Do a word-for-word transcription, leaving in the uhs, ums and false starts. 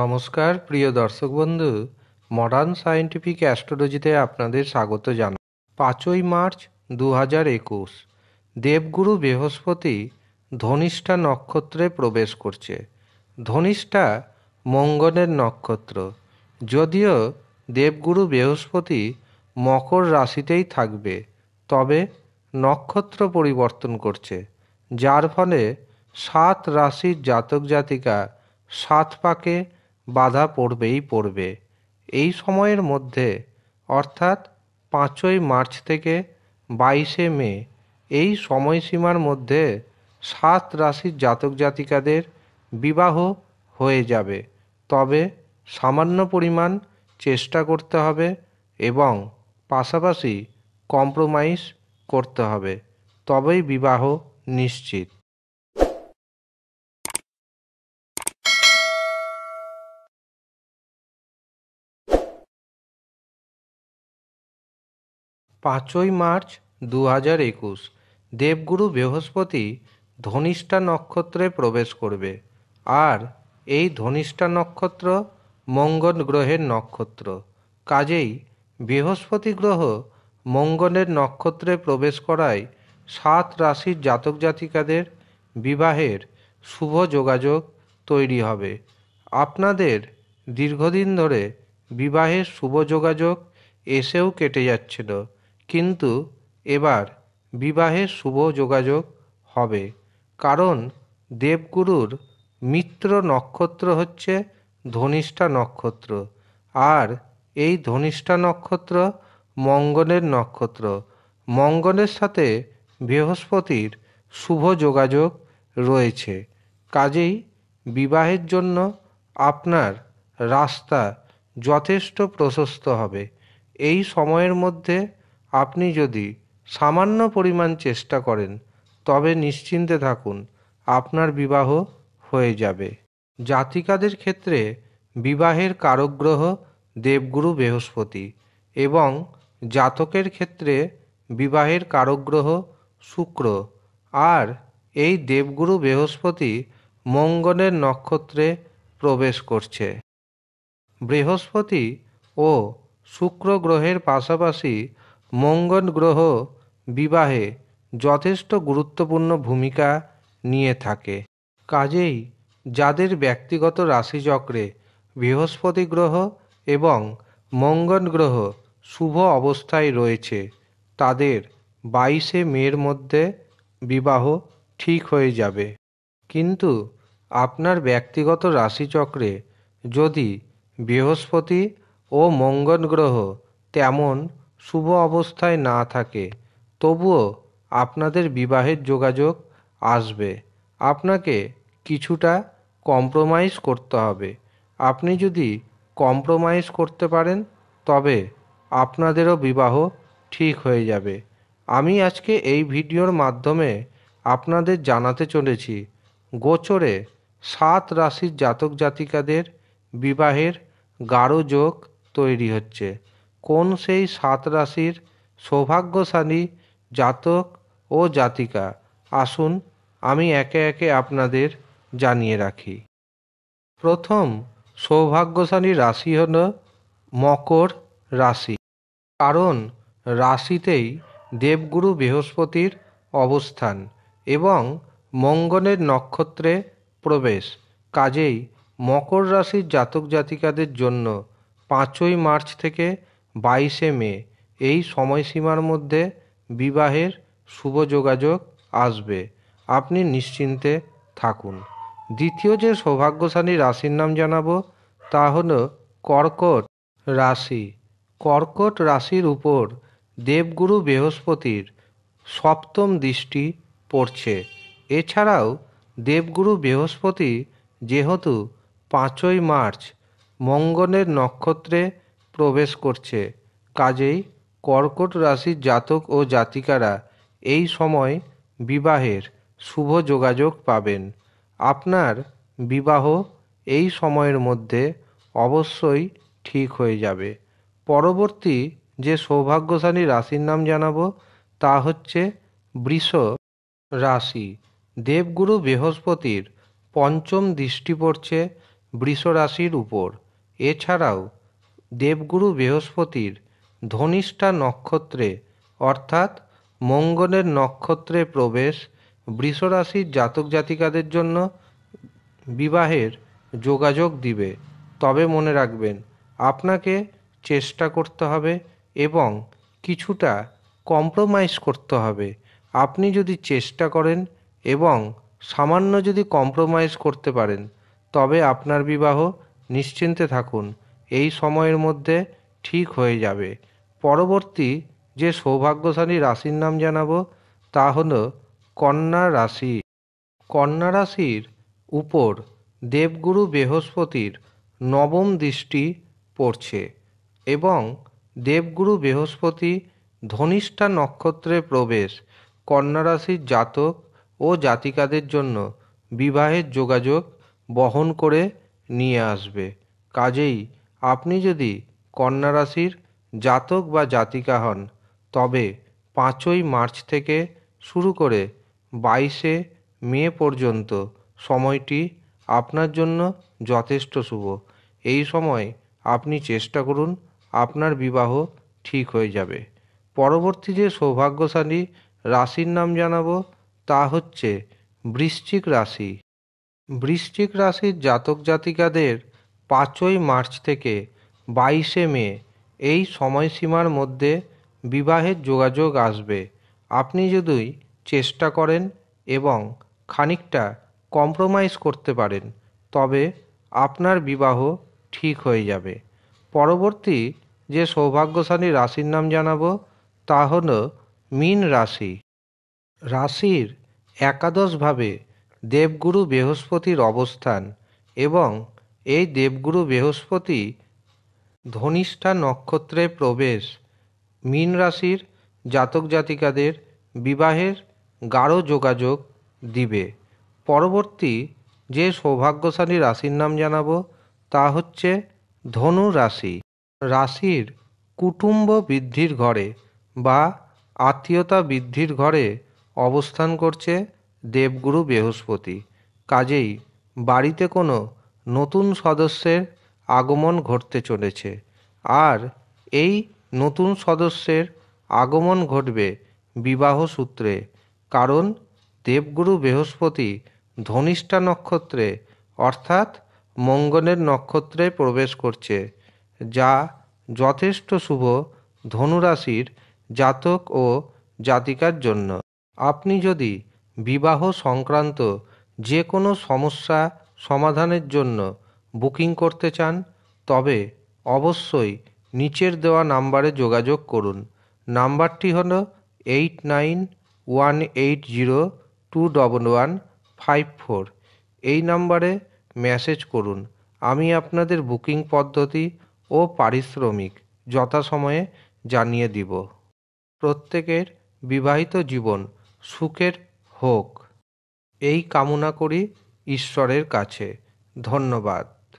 নমস্কার প্রিয় দর্শক বন্ধু, মডার্ন সায়েন্টিফিক অ্যাস্ট্রোলজিতে আপনাদের স্বাগত জানাই। পাঁচই মার্চ দু হাজার একুশ দেবগুরু বৃহস্পতি ধনিষ্ঠা নক্ষত্রে প্রবেশ করছে। ধনিষ্ঠা মঙ্গলের নক্ষত্র। যদিও দেবগুরু বৃহস্পতি মকর রাশিতেই থাকবে, তবে নক্ষত্র পরিবর্তন করছে, যার ফলে সাত রাশির জাতক জাতিকা সাত পাকে বাধা পড়বেই পড়বে। এই সময়ের মধ্যে অর্থাৎ পাঁচই মার্চ থেকে বাইশে মে এই সময়সীমার মধ্যে সাত রাশির জাতক জাতিকাদের বিবাহ হয়ে যাবে। তবে সামান্য পরিমাণ চেষ্টা করতে হবে এবং পাশাপাশি কম্প্রোমাইজ করতে হবে, তবেই বিবাহ নিশ্চিত। পাঁচই মার্চ দু হাজার একুশ দেবগুরু বৃহস্পতি ধনিষ্ঠা নক্ষত্রে প্রবেশ করবে। আর এই ধনিষ্ঠা নক্ষত্র মঙ্গল গ্রহের নক্ষত্র, কাজেই বৃহস্পতি গ্রহ মঙ্গলের নক্ষত্রে প্রবেশ করায় সাত রাশির জাতক জাতিকাদের বিবাহের শুভ যোগাযোগ তৈরি হবে। আপনাদের দীর্ঘদিন ধরে বিবাহের শুভ যোগাযোগ এসেও কেটে যাচ্ছিল, কিন্তু এবার বিবাহের শুভ যোগাযোগ হবে, কারণ দেবগুরুর মিত্র নক্ষত্র হচ্ছে ধনিষ্ঠা নক্ষত্র। আর এই ধনিষ্ঠা নক্ষত্র মঙ্গলের নক্ষত্র, মঙ্গলের সাথে বৃহস্পতির শুভ যোগাযোগ রয়েছে। কাজেই বিবাহের জন্য আপনার রাস্তা যথেষ্ট প্রশস্ত হবে। এই সময়ের মধ্যে আপনি যদি সামান্য পরিমাণ চেষ্টা করেন, তবে নিশ্চিন্তে থাকুন, আপনার বিবাহ হয়ে যাবে। জাতিকাদের ক্ষেত্রে বিবাহের কারক গ্রহ দেবগুরু বৃহস্পতি এবং জাতকের ক্ষেত্রে বিবাহের কারক গ্রহ শুক্র। আর এই দেবগুরু বৃহস্পতি মঙ্গলের নক্ষত্রে প্রবেশ করছে। বৃহস্পতি ও শুক্র গ্রহের পাশাপাশি মঙ্গল গ্রহ বিবাহে যথেষ্ট গুরুত্বপূর্ণ ভূমিকা নিয়ে থাকে। কাজেই যাদের ব্যক্তিগত রাশিচক্রে বৃহস্পতি গ্রহ এবং মঙ্গল গ্রহ শুভ অবস্থায় রয়েছে, তাদের বাইশে মের মধ্যে বিবাহ ঠিক হয়ে যাবে। কিন্তু আপনার ব্যক্তিগত রাশিচক্রে যদি বৃহস্পতি ও মঙ্গল গ্রহ তেমন শুভ অবস্থায় না থাকে, তবুও আপনাদের বিবাহের যোগাযোগ আসবে। আপনাকে কিছুটা কম্প্রোমাইজ করতে হবে। আপনি যদি কম্প্রোমাইজ করতে পারেন, তবে আপনাদেরও বিবাহ ঠিক হয়ে যাবে। আমি আজকে এই ভিডিওর মাধ্যমে আপনাদের জানাতে চলেছি গোচরে সাত রাশির জাতক জাতিকাদের বিবাহের গাঢ় যোগ তৈরি হচ্ছে। কোন সেই সাত রাশির সৌভাগ্যশালী জাতক ও জাতিকা, আসুন আমি একে একে আপনাদের জানিয়ে রাখি। প্রথম সৌভাগ্যশালী রাশি হল মকর রাশি, কারণ রাশিতেই দেবগুরু বৃহস্পতির অবস্থান এবং মঙ্গলের নক্ষত্রে প্রবেশ। কাজেই মকর রাশির জাতক জাতিকাদের জন্য পাঁচই মার্চ থেকে বাইশে মে এই সময়সীমার মধ্যে বিবাহের শুভ যোগাযোগ আসবে, আপনি নিশ্চিন্তে থাকুন। দ্বিতীয় যে সৌভাগ্যশালী রাশির নাম জানাবো তা হল কর্কট রাশি। কর্কট রাশির উপর দেবগুরু বৃহস্পতির সপ্তম দৃষ্টি পড়ছে। এছাড়াও দেবগুরু বৃহস্পতি যেহেতু পাঁচই মার্চ মঙ্গলের নক্ষত্রে প্রবেশ করছে, কাজেই কর্কট রাশির জাতক ও জাতিকারা এই সময় বিবাহের শুভ যোগাযোগ পাবেন। আপনার বিবাহ এই সময়ের মধ্যে অবশ্যই ঠিক হয়ে যাবে। পরবর্তী যে সৌভাগ্যশালী রাশির নাম জানাবো তা হচ্ছে বৃষ রাশি। দেবগুরু বৃহস্পতির পঞ্চম দৃষ্টি পড়ছে বৃষ রাশির উপর। এছাড়াও দেবগুরু বৃহস্পতির ধনিষ্ঠা নক্ষত্রে অর্থাৎ মঙ্গলের নক্ষত্রে প্রবেশ বৃষ রাশির জাতক জাতিকাদের জন্য বিবাহের যোগাযোগ দিবে। তবে মনে রাখবেন, আপনাকে চেষ্টা করতে হবে এবং কিছুটা কম্প্রোমাইজ করতে হবে। আপনি যদি চেষ্টা করেন এবং সামান্য যদি কম্প্রোমাইজ করতে পারেন, তবে আপনার বিবাহ নিশ্চিন্তে থাকুন, এই সময়ের মধ্যে ঠিক হয়ে যাবে। পরবর্তী যে সৌভাগ্যশালী রাশির নাম জানাবো তা হলো কন্যা রাশি। কন্যা রাশির উপর দেবগুরু বৃহস্পতির নবম দৃষ্টি পড়ছে এবং দেবগুরু বৃহস্পতি ধনিষ্ঠা নক্ষত্রে প্রবেশ কন্যা রাশির জাতক ও জাতিকাদের জন্য বিবাহের যোগাযোগ বহন করে নিয়ে আসবে। কাজেই আপনি যদি কন্যা রাশির জাতক বা জাতিকা হন, তবে পাঁচই মার্চ থেকে শুরু করে বাইশে মে পর্যন্ত সময়টি আপনার জন্য যথেষ্ট শুভ। এই সময় আপনি চেষ্টা করুন, আপনার বিবাহ ঠিক হয়ে যাবে। পরবর্তী যে সৌভাগ্যশালী রাশির নাম জানাবো তা হচ্ছে বৃশ্চিক রাশি। বৃশ্চিক রাশির জাতক জাতিকাদের পাঁচই মার্চ থেকে বাইশে মে এই সময়সীমার মধ্যে বিবাহের যোগাযোগ আসবে। আপনি যদি চেষ্টা করেন এবং খানিকটা কম্প্রোমাইজ করতে পারেন, তবে আপনার বিবাহ ঠিক হয়ে যাবে। পরবর্তী যে সৌভাগ্যশালী রাশির নাম জানাবো তা হলো মীন রাশি। রাশির একাদশভাবে দেবগুরু বৃহস্পতির অবস্থান এবং এই দেবগুরু বৃহস্পতি ধনিষ্ঠা নক্ষত্রে প্রবেশ মীন রাশির জাতক জাতিকাদের বিবাহের গাঢ় যোগাযোগ দিবে। পরবর্তী যে সৌভাগ্যশালী রাশির নাম জানাবো তা হচ্ছে ধনু রাশি। রাশির কুটুম্ব বৃদ্ধির ঘরে বা আত্মীয়তা বৃদ্ধির ঘরে অবস্থান করছে দেবগুরু বৃহস্পতি। কাজেই বাড়িতে কোনো নতুন সদস্যের আগমন ঘটতে চলেছে, আর এই নতুন সদস্যের আগমন ঘটবে বিবাহ সূত্রে, কারণ দেবগুরু বৃহস্পতি ধনিষ্ঠা নক্ষত্রে অর্থাৎ মঙ্গলের নক্ষত্রে প্রবেশ করছে, যা যথেষ্ট শুভ ধনু রাশির জাতক ও জাতিকার জন্য। আপনি যদি বিবাহ সংক্রান্ত যে কোনো সমস্যা সমাধানের জন্য বুকিং করতে চান, তবে অবশ্যই নিচের দেওয়া নাম্বারে যোগাযোগ করুন। নাম্বারটি হল eight nine one eight zero two double one five four. এই নাম্বারে মেসেজ করুন। আমি আপনাদের বুকিং পদ্ধতি ও পারিশ্রমিক যথাসময়ে জানিয়ে দিব। প্রত্যেকের বিবাহিত জীবন সুখের হোক, এই কামনা করি ঈশ্বরের কাছে। ধন্যবাদ।